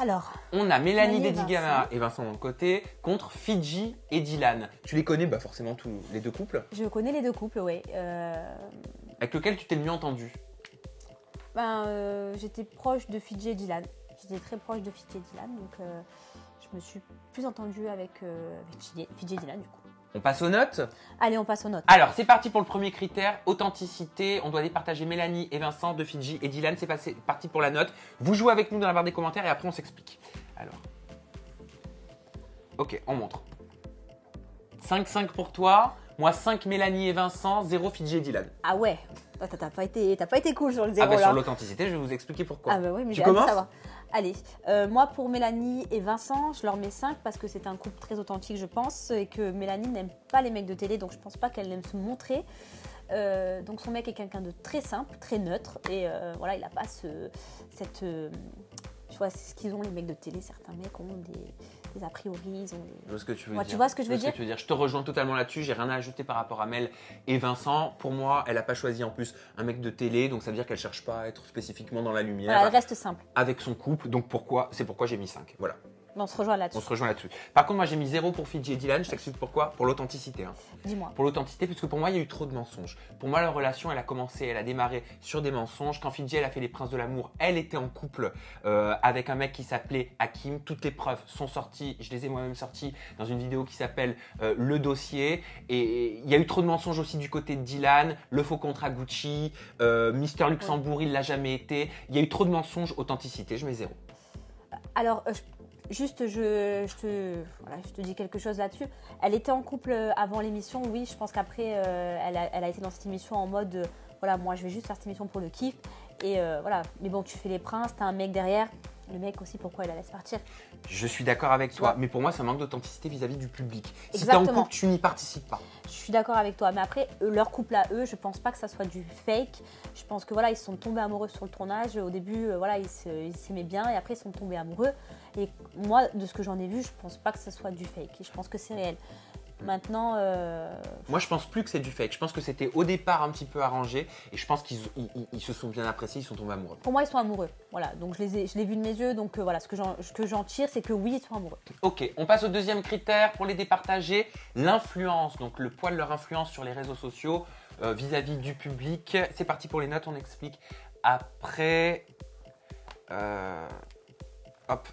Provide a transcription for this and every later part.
Alors, on a Mélanie Dédigana et Vincent de côté contre Fidji et Dylan. Tu les connais forcément tous les deux couples. Je connais les deux couples, oui. Avec lequel tu t'es le mieux entendu? J'étais proche de Fidji et Dylan. J'étais très proche de Fidji et Dylan, donc je me suis plus entendue avec, Fidji et Dylan du coup. On passe aux notes? Allez, on passe aux notes. Alors, c'est parti pour le premier critère, authenticité. On doit départager Mélanie et Vincent de Fidji et Dylan. C'est parti pour la note. Vous jouez avec nous dans la barre des commentaires et après, on s'explique. Alors. Ok, on montre. 5-5 pour toi. Moi, 5 Mélanie et Vincent, 0 Fidji et Dylan. Ah ouais, t'as pas été cool sur le 0 là. Sur l'authenticité, je vais vous expliquer pourquoi. Ah bah oui, mais tu commences ? Allez, moi pour Mélanie et Vincent, je leur mets 5 parce que c'est un couple très authentique, je pense, et que Mélanie n'aime pas les mecs de télé, donc je pense pas qu'elle aime se montrer. Donc son mec est quelqu'un de très simple, très neutre, et voilà, il n'a pas cette... tu vois, c'est ce qu'ils ont les mecs de télé, certains mecs ont des a priori, ils ont des... Je vois ce que tu veux dire. Tu vois ce que je veux dire? Je te rejoins totalement là-dessus, j'ai rien à ajouter par rapport à Mel et Vincent. Pour moi, elle n'a pas choisi en plus un mec de télé, donc ça veut dire qu'elle ne cherche pas à être spécifiquement dans la lumière. Voilà, elle reste simple. Avec son couple, donc c'est pourquoi j'ai mis 5, voilà. On se rejoint là-dessus. Par contre, moi, j'ai mis 0 pour Fidji et Dylan. Je t'explique pourquoi. Pour l'authenticité. Hein. Dis-moi. Pour l'authenticité, parce que pour moi, il y a eu trop de mensonges. Pour moi, leur relation, elle a commencé, elle a démarré sur des mensonges. Quand Fidji, elle a fait Les Princes de l'amour, elle était en couple avec un mec qui s'appelait Hakim. Toutes les preuves sont sorties. Je les ai moi-même sorties dans une vidéo qui s'appelle Le Dossier. Et il y a eu trop de mensonges aussi du côté de Dylan. Le faux contrat Gucci, Mister Luxembourg, il l'a jamais été. Il y a eu trop de mensonges. Authenticité, je mets 0. Alors, juste, je te dis quelque chose là-dessus. Elle était en couple avant l'émission, oui. Je pense qu'après, elle a été dans cette émission en mode voilà, moi, je vais juste faire cette émission pour le kiff. Et voilà. Mais bon, tu fais Les Princes, t'as un mec derrière. Le mec aussi, pourquoi elle la laisse partir? Je suis d'accord avec toi. Mais pour moi, ça manque d'authenticité vis-à-vis du public. Exactement. Si t'es en couple, tu n'y participes pas. Je suis d'accord avec toi. Mais après, leur couple à eux, je pense pas que ça soit du fake. Je pense que voilà, ils sont tombés amoureux sur le tournage. Au début, voilà, ils s'aimaient bien et après, ils sont tombés amoureux. Et moi, de ce que j'en ai vu, je pense pas que ça soit du fake. Je pense que c'est réel. Maintenant, moi, je pense plus que c'est du fake. Je pense que c'était au départ un petit peu arrangé et je pense qu'ils se sont bien appréciés, ils sont tombés amoureux. Pour moi, ils sont amoureux. Voilà, donc je l'ai vu de mes yeux. Donc voilà, ce que j'en tire, c'est que oui, ils sont amoureux. Ok, on passe au deuxième critère pour les départager, l'influence. Donc le poids de leur influence sur les réseaux sociaux vis-à-vis du public. C'est parti pour les notes, on explique après. Hop.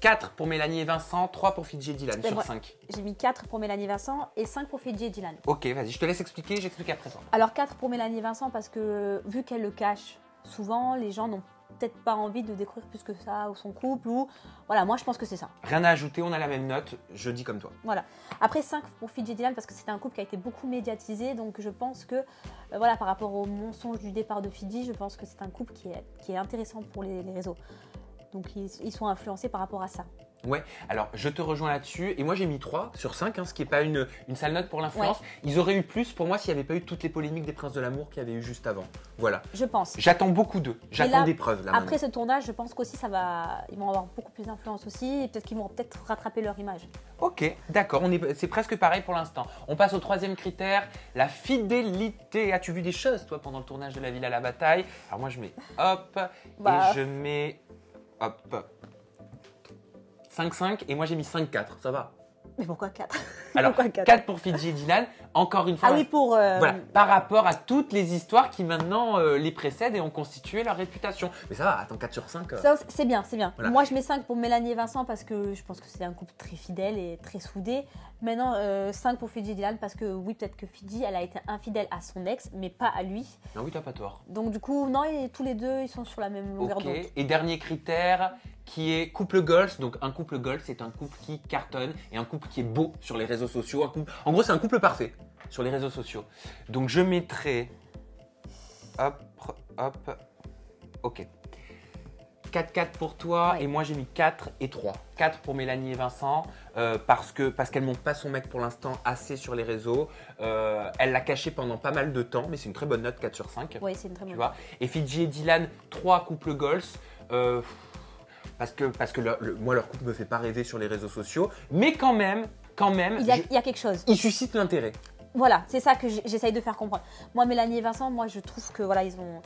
4 pour Mélanie et Vincent, 3 pour Fidji et Dylan sur 5. J'ai mis 4 pour Mélanie et Vincent et 5 pour Fidji et Dylan. Ok, vas-y, je te laisse expliquer, j'explique après toi. Alors 4 pour Mélanie et Vincent parce que vu qu'elle le cache souvent, les gens n'ont peut-être pas envie de découvrir plus que ça ou son couple ou... Voilà, moi je pense que c'est ça. Rien à ajouter, on a la même note, je dis comme toi. Voilà. Après 5 pour Fidji et Dylan parce que c'était un couple qui a été beaucoup médiatisé, donc je pense que, voilà, par rapport au mensonge du départ de Fidji, je pense que c'est un couple qui est intéressant pour les réseaux. Donc, ils sont influencés par rapport à ça. Ouais, alors je te rejoins là-dessus. Et moi, j'ai mis 3 sur 5, hein, ce qui n'est pas une sale note pour l'influence. Ouais. Ils auraient eu plus pour moi s'il n'y avait pas eu toutes les polémiques des Princes de l'amour qu'il y avait eu juste avant. Voilà. Je pense. J'attends beaucoup d'eux. J'attends des preuves là. Après ce tournage, je pense qu'aussi, ils vont avoir beaucoup plus d'influence aussi. Et peut-être qu'ils vont rattraper leur image. Ok, d'accord. C'est presque pareil pour l'instant. On passe au troisième critère, la fidélité. As-tu vu des choses, toi, pendant le tournage de La Ville à la Bataille? Alors moi, je mets hop et je mets... Hop, 5-5 et moi j'ai mis 5-4, ça va. Mais pourquoi 4? Alors, pourquoi 4 pour Fidji et Dylan, encore une fois. Ah oui, pour... Voilà, par rapport à toutes les histoires qui maintenant les précèdent et ont constitué leur réputation. Mais ça va, attends, 4 sur 5... C'est bien, c'est bien. Voilà. Moi, je mets 5 pour Mélanie et Vincent parce que je pense que c'est un couple très fidèle et très soudé. Maintenant, 5 pour Fidji et Dylan parce que oui, peut-être que Fidji, elle a été infidèle à son ex, mais pas à lui. Non, oui, t'as pas tort. Donc du coup, non, et tous les deux, ils sont sur la même longueur d'onde. Et dernier critère... qui est couple golf. Donc un couple golf, c'est un couple qui cartonne et un couple qui est beau sur les réseaux sociaux. En gros, c'est un couple parfait sur les réseaux sociaux. Donc je mettrai... Hop. Ok. 4-4 pour toi, ouais. Et moi j'ai mis 4 et 3. 4 pour Mélanie et Vincent parce qu'elles ne montrent pas son mec pour l'instant assez sur les réseaux. Elle l'a caché pendant pas mal de temps, mais c'est une très bonne note, 4 sur 5. Oui, c'est une très bonne note. Et Fidji et Dylan, 3 couples golf. Parce que moi, leur couple me fait pas rêver sur les réseaux sociaux. Mais quand même... Il y a quelque chose. Ils suscitent l'intérêt. Voilà, c'est ça que j'essaye de faire comprendre. Moi, Mélanie et Vincent, moi, je trouve que voilà, ils ont...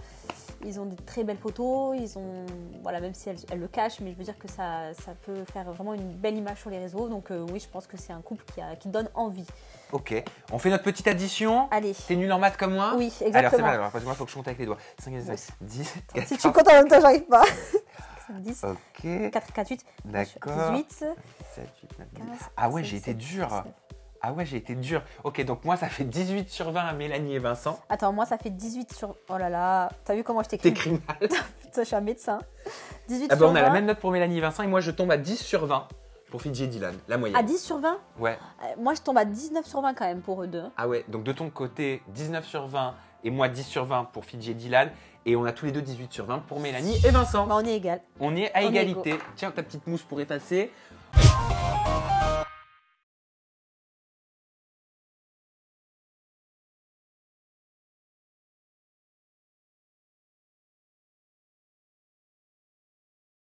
Ils ont des très belles photos, ils ont, voilà, même si elles le cachent, mais je veux dire que ça peut faire vraiment une belle image sur les réseaux. Donc oui, je pense que c'est un couple qui donne envie. Ok, on fait notre petite addition. Allez. T'es nulle en maths comme moi? Oui, exactement. Alors c'est mal, alors parce que moi, il faut que je compte avec les doigts. 5, 10, 10, 4, si 4, tu comptes en même temps, j'arrive pas. 5, 10, okay. 4, 4, 8, 18, 7, 8, 9, 15, 15. Ah ouais, j'ai été dure. Ah ouais, j'ai été dur. Ok, donc moi, ça fait 18 sur 20 à Mélanie et Vincent. Attends, moi, ça fait 18 sur... Oh là là, t'as vu comment je t'écris? T'écris mal. Putain, je suis un médecin. 18 ah bah, sur 20. On a la même note pour Mélanie et Vincent et moi, je tombe à 10 sur 20 pour Fidji et Dylan, la moyenne. À 10 sur 20? Ouais. Moi, je tombe à 19 sur 20 quand même pour eux deux. Ah ouais, donc de ton côté, 19 sur 20 et moi, 10 sur 20 pour Fidji et Dylan. Et on a tous les deux 18 sur 20 pour Mélanie et Vincent. Bah, on est égal. On est à égalité. Tiens, ta petite mousse pour effacer.